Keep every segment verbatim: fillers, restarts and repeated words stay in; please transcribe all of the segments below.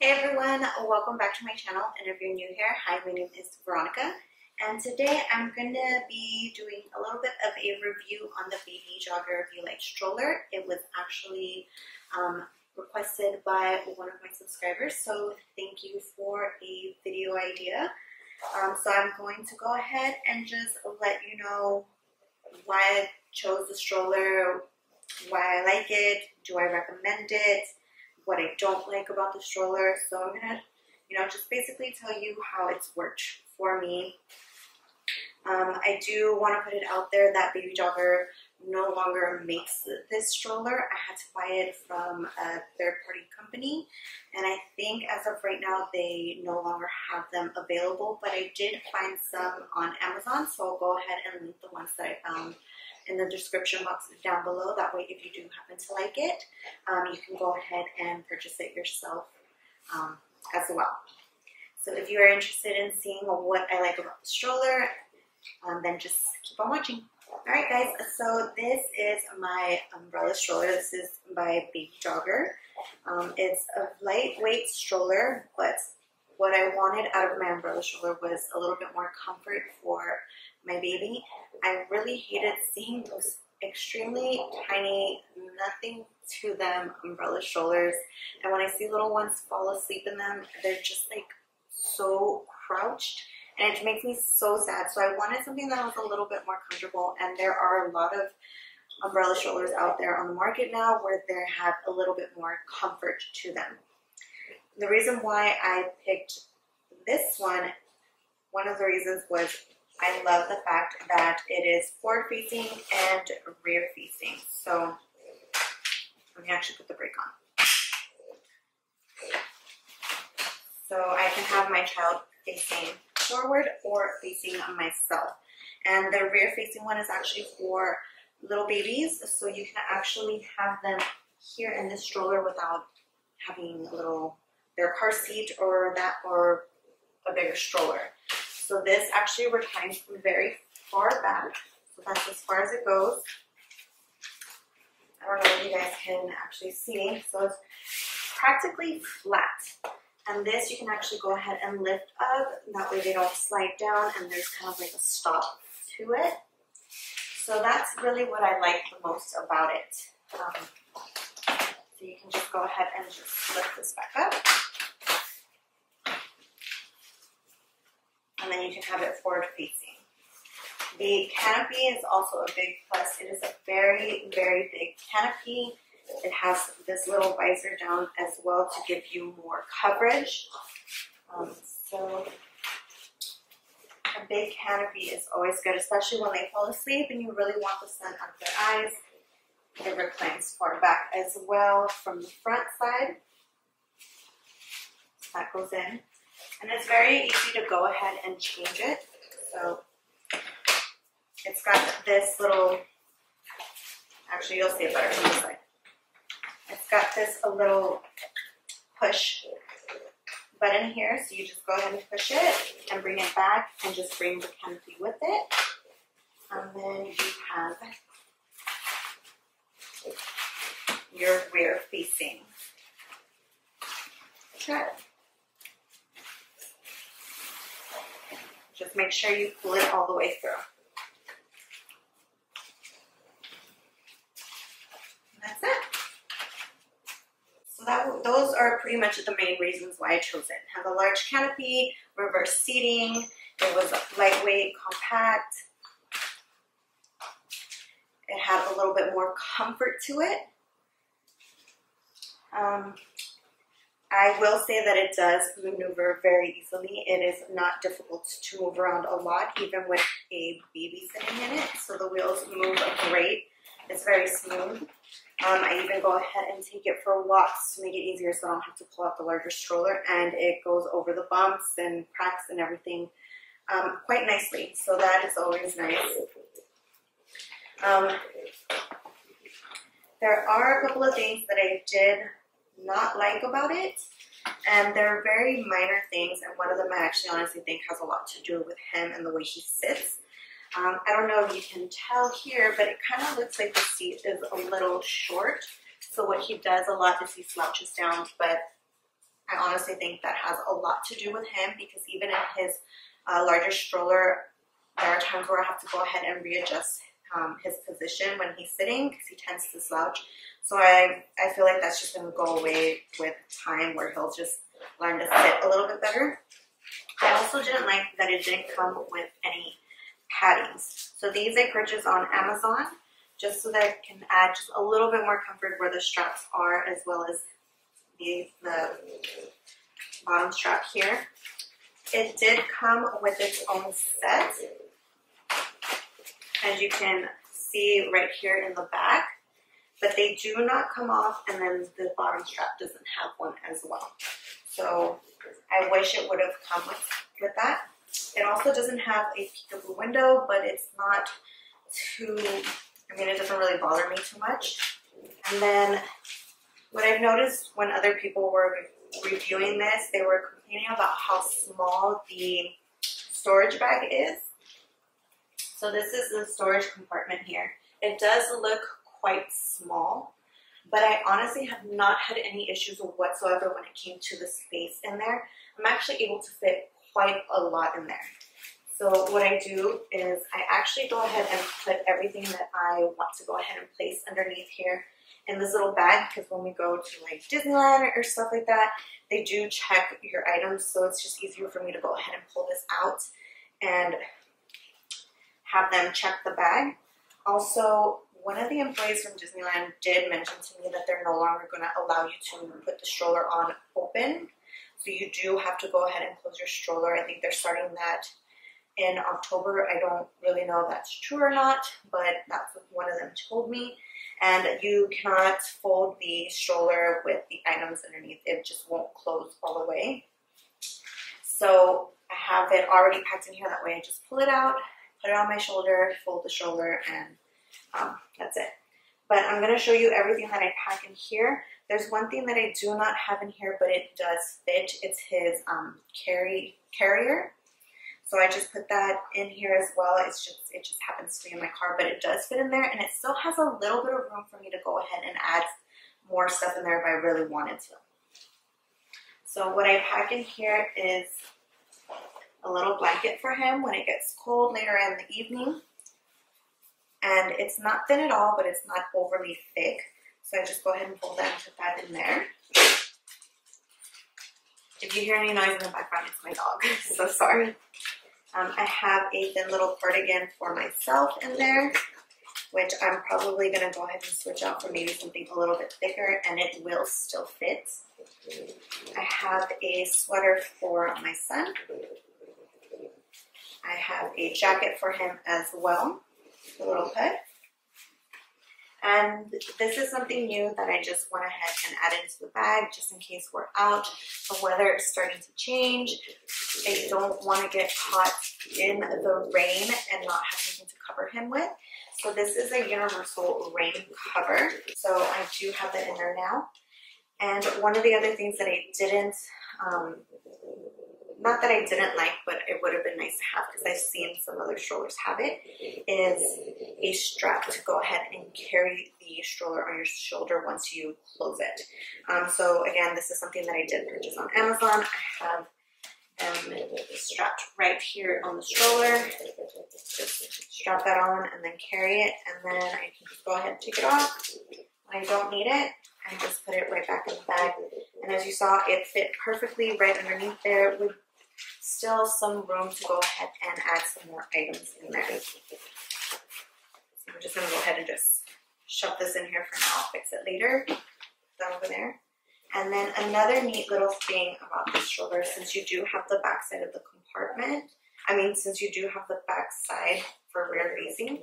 Hey everyone, welcome back to my channel, and if you're new here, hi, my name is Veronica, and today I'm gonna be doing a little bit of a review on the Baby Jogger Vue Lite stroller. It was actually um, requested by one of my subscribers, so thank you for a video idea. Um, so I'm going to go ahead and just let you know why I chose the stroller, why I like it, do I recommend it, what I don't like about the stroller. So I'm gonna, you know, just basically tell you how it's worked for me. Um, I do want to put it out there that Baby Jogger no longer makes this stroller. I had to buy it from a third-party company, and I think as of right now they no longer have them available, but I did find some on Amazon, so I'll go ahead and link the ones that I found in the description box down below. That way, if you do happen to like it, um, you can go ahead and purchase it yourself um, as well. So if you are interested in seeing what I like about the stroller, um, then just keep on watching. Alright guys, so this is my umbrella stroller. This is by Baby Jogger. Um, it's a lightweight stroller, but what I wanted out of my umbrella stroller was a little bit more comfort for my baby. I really hated seeing those extremely tiny, nothing to them umbrella strollers. And when I see little ones fall asleep in them, they're just like so crouched, and it makes me so sad. So I wanted something that was a little bit more comfortable, and there are a lot of umbrella strollers out there on the market now where they have a little bit more comfort to them. The reason why I picked this one, one of the reasons was I love the fact that it is forward facing and rear facing. So let me actually put the brake on. So I can have my child facing forward or facing myself. And the rear facing one is actually for little babies. So you can actually have them here in this stroller without having a little, their car seat or that, or a bigger stroller. So this actually reclines from very far back. So that's as far as it goes. I don't know if you guys can actually see. So it's practically flat. And this you can actually go ahead and lift up. That way they don't slide down, and there's kind of like a stop to it. So that's really what I like the most about it. Um, so you can just go ahead and just lift this back up. And then you can have it forward facing. The canopy is also a big plus. It is a very, very big canopy. It has this little visor down as well to give you more coverage. Um, so a big canopy is always good, especially when they fall asleep and you really want the sun out of their eyes. It reclines far back as well from the front side. So that goes in. And it's very easy to go ahead and change it. So it's got this little, actually you'll see it better from this side. It's got this a little push button here. So you just go ahead and push it and bring it back and just bring the canopy with it. And then you have your rear facing trap. Just make sure you pull it all the way through. And that's it. So that, those are pretty much the main reasons why I chose it. It has a large canopy, reverse seating, it was lightweight, compact. It had a little bit more comfort to it. Um, I will say that it does maneuver very easily. It is not difficult to move around a lot, even with a baby sitting in it. So the wheels move great. It's very smooth. Um, I even go ahead and take it for walks to make it easier so I don't have to pull out the larger stroller, and it goes over the bumps and cracks and everything um, quite nicely. So that is always nice. Um, there are a couple of things that I did not like about it, and they're very minor things, and one of them I actually honestly think has a lot to do with him and the way he sits. Um, I don't know if you can tell here, but it kind of looks like the seat is a little short, so what he does a lot is he slouches down, but I honestly honestly think that has a lot to do with him, because even in his uh, larger stroller, there are times where I have to go ahead and readjust um, his position when he's sitting, because he tends to slouch. So I, I feel like that's just going to go away with time, where he'll just learn to sit a little bit better. I also didn't like that it didn't come with any paddings. So these I purchased on Amazon, just so that I can add just a little bit more comfort where the straps are, as well as the, the bottom strap here. It did come with its own set, as you can see right here in the back, but they do not come off, and then the bottom strap doesn't have one as well. So I wish it would have come with, with that. It also doesn't have a peekaboo window, but it's not too, I mean, it doesn't really bother me too much. And then what I've noticed when other people were reviewing this, they were complaining about how small the storage bag is. So this is the storage compartment here. It does look quite small, but I honestly have not had any issues whatsoever when it came to the space in there. I'm actually able to fit quite a lot in there. So what I do is I actually go ahead and put everything that I want to go ahead and place underneath here in this little bag, because when we go to like Disneyland or stuff like that, they do check your items, so it's just easier for me to go ahead and pull this out and have them check the bag. Also, one of the employees from Disneyland did mention to me that they're no longer going to allow you to put the stroller on open, so you do have to go ahead and close your stroller. I think they're starting that in October. I don't really know if that's true or not, but that's what one of them told me. And you cannot fold the stroller with the items underneath. It just won't close all the way. So I have it already packed in here. That way I just pull it out, put it on my shoulder, fold the stroller, and um, that's it. But I'm going to show you everything that I pack in here. There's one thing that I do not have in here, but it does fit. It's his um, carry carrier. So I just put that in here as well. It's just, it just happens to be in my car, but it does fit in there, and it still has a little bit of room for me to go ahead and add more stuff in there if I really wanted to. So what I pack in here is a little blanket for him when it gets cold later in the evening. And it's not thin at all, but it's not overly thick. So I just go ahead and fold that and put that in there. If you hear any noise in the background, it's my dog. So sorry. Um, I have a thin little cardigan for myself in there, which I'm probably going to go ahead and switch out for maybe something a little bit thicker, and it will still fit. I have a sweater for my son. I have a jacket for him as well, a little hood. And this is something new that I just went ahead and added into the bag, just in case we're out. The weather is starting to change. I don't want to get caught in the rain and not have something to cover him with. So this is a universal rain cover. So I do have that in there now. And one of the other things that I didn't, um, not that I didn't like, but it would have been nice to have, because I've seen some other strollers have it, is a strap to go ahead and carry the stroller on your shoulder once you close it. Um, so again, this is something that I did purchase on Amazon. I have them strapped right here on the stroller. Just strap that on and then carry it, and then I can just go ahead and take it off when I don't need it. I just put it right back in the bag, and as you saw, it fit perfectly right underneath there, with still some room to go ahead and add some more items in there. So I'm just going to go ahead and just shove this in here for now. I'll fix it later. Put that over there. And then another neat little thing about this stroller, since you do have the back side of the compartment, I mean, since you do have the back side for rear facing,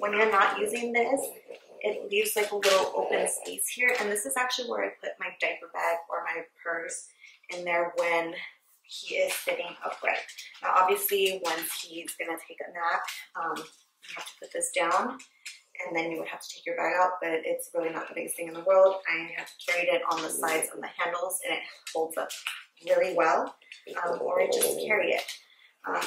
when you're not using this, it leaves like a little open space here, and this is actually where I put my diaper bag or my purse in there when he is sitting upright. Now obviously once he's gonna take a nap, um, you have to put this down, and then you would have to take your bag out, but it's really not the biggest thing in the world. I have carried it on the sides and the handles, and it holds up really well, um, or I just carry it. Um,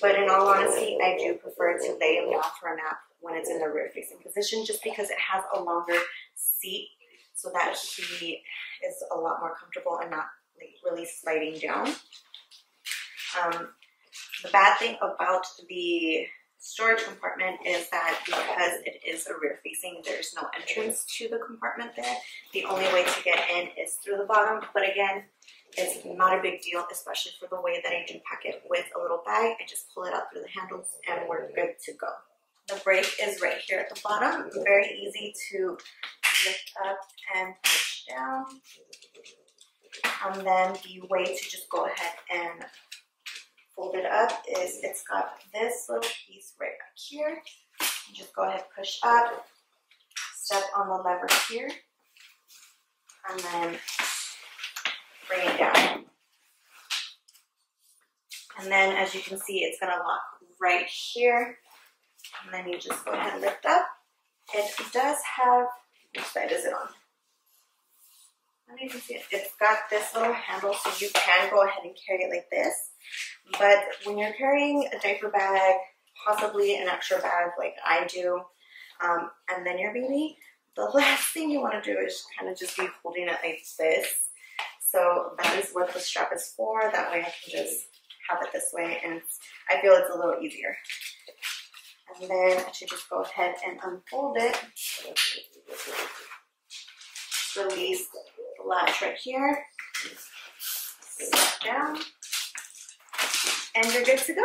but in all honesty, I do prefer to lay him down for a nap when it's in the rear facing position, just because it has a longer seat, so that he is a lot more comfortable and not like really sliding down. Um, the bad thing about the storage compartment is that because it is a rear facing, there's no entrance to the compartment there. The only way to get in is through the bottom, but again, it's not a big deal, especially for the way that I do pack it with a little bag. I just pull it out through the handles and we're good to go. The brake is right here at the bottom. Very easy to lift up and push down. And then the way to just go ahead and fold it up is it's got this little piece right back here. You just go ahead, push up, step on the lever here, and then bring it down. And then as you can see, it's gonna lock right here. And then you just go ahead and lift up. It does have, which side is it on? I don't even see it. It's got this little handle, so you can go ahead and carry it like this. But when you're carrying a diaper bag, possibly an extra bag like I do, um, and then your baby, the last thing you want to do is kind of just be holding it like this. So that is what the strap is for. That way I can just have it this way, and I feel it's a little easier. And then I should just go ahead and unfold it. Release the latch right here, step down, and you're good to go.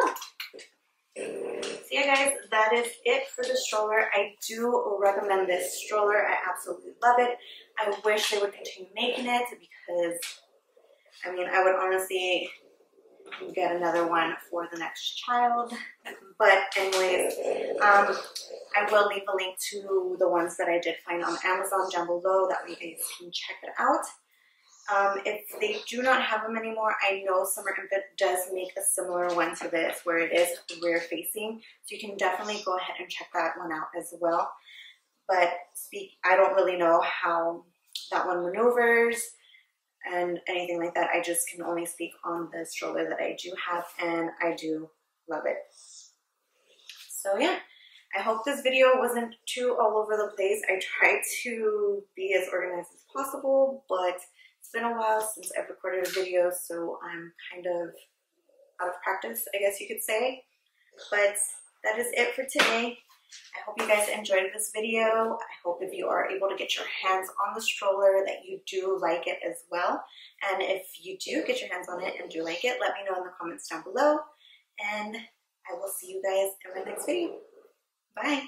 So yeah guys, that is it for the stroller. I do recommend this stroller. I absolutely love it. I wish they would continue making it because, I mean, I would honestly get another one for the next child. But anyways, um, I will leave a link to the ones that I did find on Amazon down below. That way you guys can check it out. Um, if they do not have them anymore, I know Summer Infant does make a similar one to this where it is rear facing. So you can definitely go ahead and check that one out as well. But speak, I don't really know how that one maneuvers and anything like that. I just can only speak on the stroller that I do have, and I do love it. So yeah, I hope this video wasn't too all over the place. I tried to be as organized as possible, but it's been a while since I've recorded a video, so I'm kind of out of practice, I guess you could say. But that is it for today. I hope you guys enjoyed this video. I hope if you are able to get your hands on the stroller that you do like it as well. And if you do get your hands on it and do like it, let me know in the comments down below. And I will see you guys in my next video. Bye!